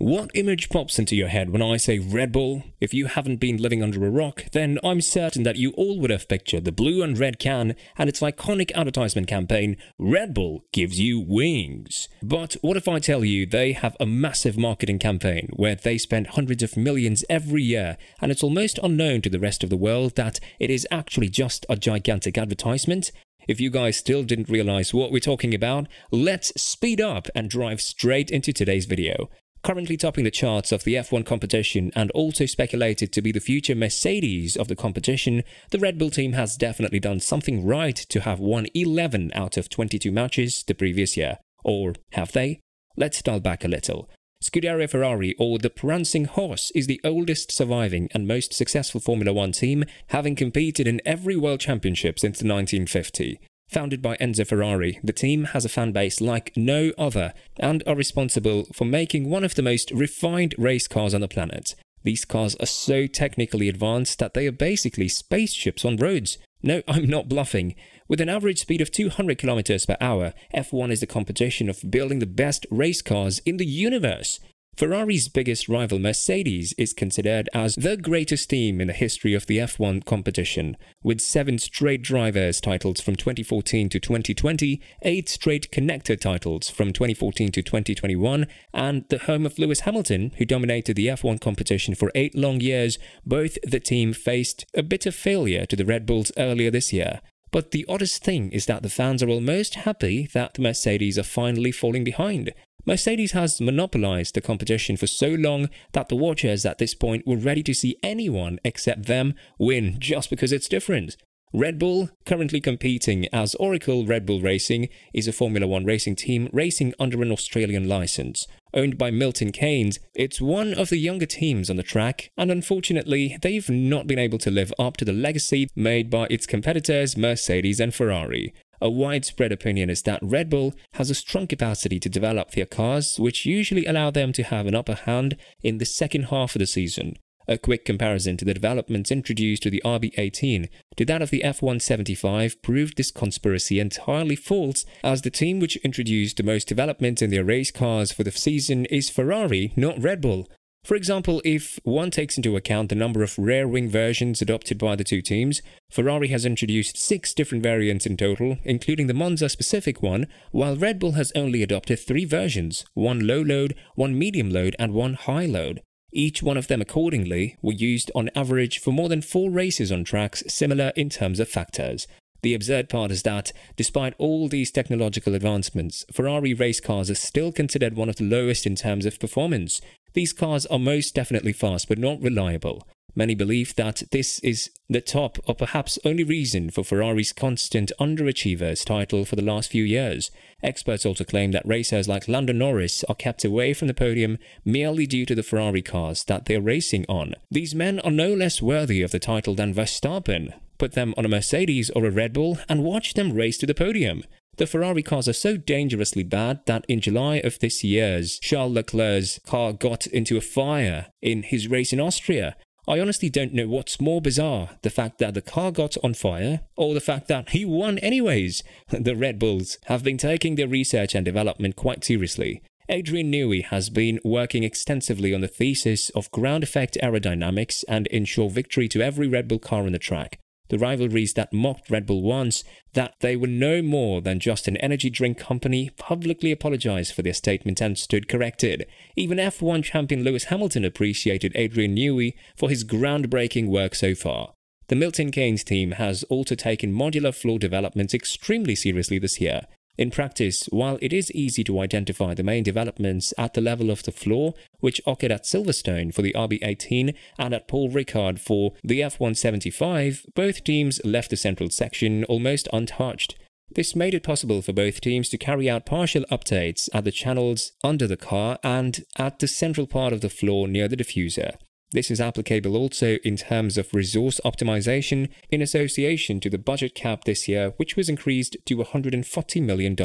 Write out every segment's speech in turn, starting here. What image pops into your head when I say Red Bull? If you haven't been living under a rock, then I'm certain that you all would have pictured the blue and red can and its iconic advertisement campaign, Red Bull gives you wings. But what if I tell you they have a massive marketing campaign where they spend hundreds of millions every year, and it's almost unknown to the rest of the world that it is actually just a gigantic advertisement? If you guys still didn't realize what we're talking about, let's speed up and drive straight into today's video. Currently topping the charts of the F1 competition and also speculated to be the future Mercedes of the competition, the Red Bull team has definitely done something right to have won 11 out of 22 matches the previous year. Or have they? Let's dial back a little. Scuderia Ferrari, or the Prancing Horse, is the oldest surviving and most successful Formula 1 team, having competed in every World Championship since 1950. Founded by Enzo Ferrari, the team has a fanbase like no other and are responsible for making one of the most refined race cars on the planet. These cars are so technically advanced that they are basically spaceships on roads. No, I'm not bluffing. With an average speed of 200 kilometers per hour, F1 is the competition of building the best race cars in the universe. Ferrari's biggest rival Mercedes is considered as the greatest team in the history of the F1 competition. With 7 straight drivers' titles from 2014 to 2020, 8 straight connector titles from 2014 to 2021, and the home of Lewis Hamilton, who dominated the F1 competition for 8 long years, both the team faced a bit of failure to the Red Bulls earlier this year. But the oddest thing is that the fans are almost happy that the Mercedes are finally falling behind. Mercedes has monopolized the competition for so long that the watchers at this point were ready to see anyone except them win just because it's different. Red Bull, currently competing as Oracle Red Bull Racing, is a Formula 1 racing team racing under an Australian license. Owned by Milton Keynes, it's one of the younger teams on the track, and unfortunately, they've not been able to live up to the legacy made by its competitors Mercedes and Ferrari. A widespread opinion is that Red Bull has a strong capacity to develop their cars, which usually allow them to have an upper hand in the second half of the season. A quick comparison to the developments introduced to the RB18 to that of the F175 proved this conspiracy entirely false, as the team which introduced the most developments in their race cars for the season is Ferrari, not Red Bull. For example, if one takes into account the number of rear-wing versions adopted by the two teams, Ferrari has introduced 6 different variants in total, including the Monza-specific one, while Red Bull has only adopted 3 versions, one low-load, one medium-load, and one high-load. Each one of them, accordingly, were used on average for more than 4 races on tracks similar in terms of factors. The absurd part is that, despite all these technological advancements, Ferrari race cars are still considered one of the lowest in terms of performance. These cars are most definitely fast but not reliable. Many believe that this is the top or perhaps only reason for Ferrari's constant underachievers title for the last few years. Experts also claim that racers like Lando Norris are kept away from the podium merely due to the Ferrari cars that they're racing on. These men are no less worthy of the title than Verstappen. Put them on a Mercedes or a Red Bull and watch them race to the podium. The Ferrari cars are so dangerously bad that in July of this year, Charles Leclerc's car got into a fire in his race in Austria. I honestly don't know what's more bizarre, the fact that the car got on fire or the fact that he won anyways. The Red Bulls have been taking their research and development quite seriously. Adrian Newey has been working extensively on the thesis of ground effect aerodynamics and ensure victory to every Red Bull car on the track. The rivalries that mocked Red Bull once, that they were no more than just an energy drink company, publicly apologized for their statement and stood corrected. Even F1 champion Lewis Hamilton appreciated Adrian Newey for his groundbreaking work so far. The Milton Keynes team has also taken modular floor developments extremely seriously this year. In practice, while it is easy to identify the main developments at the level of the floor, which occurred at Silverstone for the RB18 and at Paul Ricard for the F175, both teams left the central section almost untouched. This made it possible for both teams to carry out partial updates at the channels under the car and at the central part of the floor near the diffuser. This is applicable also in terms of resource optimization in association to the budget cap this year, which was increased to $140 million.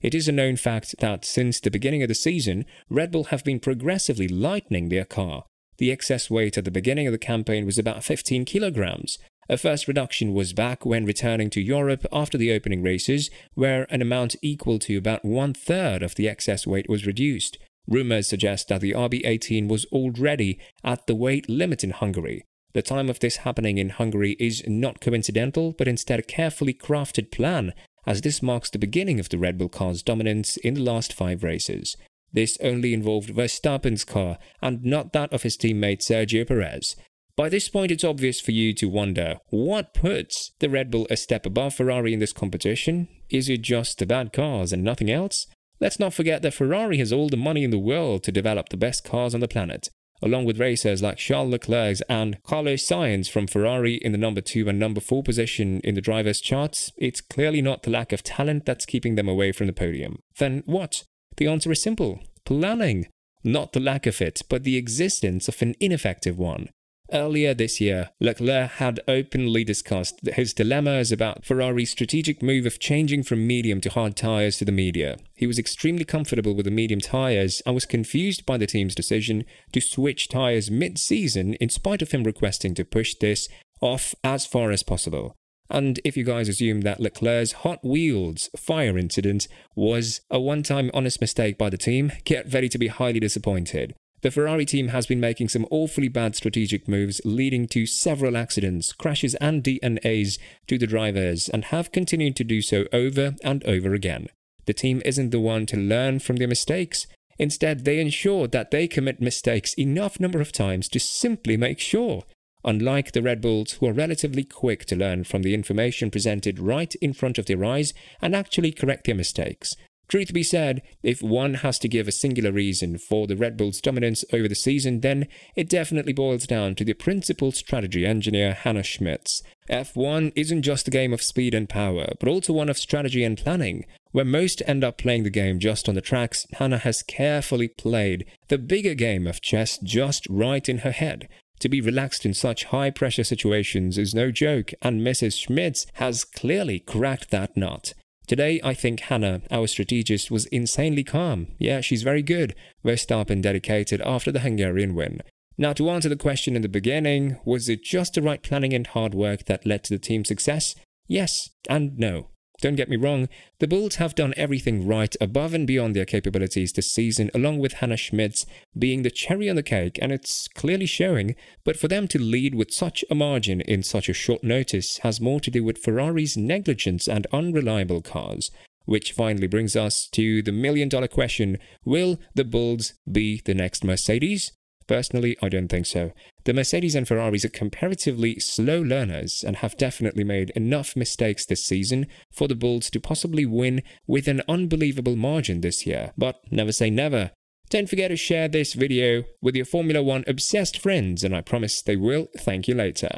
It is a known fact that since the beginning of the season, Red Bull have been progressively lightening their car. The excess weight at the beginning of the campaign was about 15 kilograms. A first reduction was back when returning to Europe after the opening races, where an amount equal to about 1/3 of the excess weight was reduced. Rumours suggest that the RB18 was already at the weight limit in Hungary. The time of this happening in Hungary is not coincidental, but instead a carefully crafted plan, as this marks the beginning of the Red Bull car's dominance in the last 5 races. This only involved Verstappen's car, and not that of his teammate Sergio Perez. By this point it's obvious for you to wonder, what puts the Red Bull a step above Ferrari in this competition? Is it just the bad cars and nothing else? Let's not forget that Ferrari has all the money in the world to develop the best cars on the planet, along with racers like Charles Leclerc and Carlos Sainz from Ferrari in the number 2 and number 4 position in the drivers' charts. It's clearly not the lack of talent that's keeping them away from the podium. Then what? The answer is simple. Planning. Not the lack of it, but the existence of an ineffective one. Earlier this year, Leclerc had openly discussed his dilemmas about Ferrari's strategic move of changing from medium to hard tyres to the media. He was extremely comfortable with the medium tyres and was confused by the team's decision to switch tyres mid-season in spite of him requesting to push this off as far as possible. And if you guys assume that Leclerc's Hot Wheels fire incident was a one-time honest mistake by the team, get ready to be highly disappointed. The Ferrari team has been making some awfully bad strategic moves, leading to several accidents, crashes and DNAs to the drivers, and have continued to do so over and over again. The team isn't the one to learn from their mistakes. Instead, they ensure that they commit mistakes enough number of times to simply make sure. Unlike the Red Bulls, who are relatively quick to learn from the information presented right in front of their eyes and actually correct their mistakes. Truth be said, if one has to give a singular reason for the Red Bull's dominance over the season, then it definitely boils down to the principal strategy engineer Hannah Schmitz. F1 isn't just a game of speed and power, but also one of strategy and planning. Where most end up playing the game just on the tracks, Hannah has carefully played the bigger game of chess just right in her head. To be relaxed in such high-pressure situations is no joke, and Mrs. Schmitz has clearly cracked that nut. Today, I think Hannah, our strategist, was insanely calm. Yeah, she's very good. Verstappen dedicated after the Hungarian win. Now, to answer the question in the beginning, was it just the right planning and hard work that led to the team's success? Yes and no. Don't get me wrong, the Bulls have done everything right above and beyond their capabilities this season, along with Hannah Schmitz being the cherry on the cake, and it's clearly showing, but for them to lead with such a margin in such a short notice has more to do with Ferrari's negligence and unreliable cars. Which finally brings us to the million-dollar question, will the Bulls be the next Mercedes? Personally, I don't think so. The Mercedes and Ferraris are comparatively slow learners and have definitely made enough mistakes this season for the Bulls to possibly win with an unbelievable margin this year. But never say never. Don't forget to share this video with your Formula 1 obsessed friends, and I promise they will thank you later.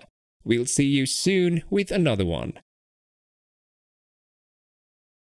We'll see you soon with another one.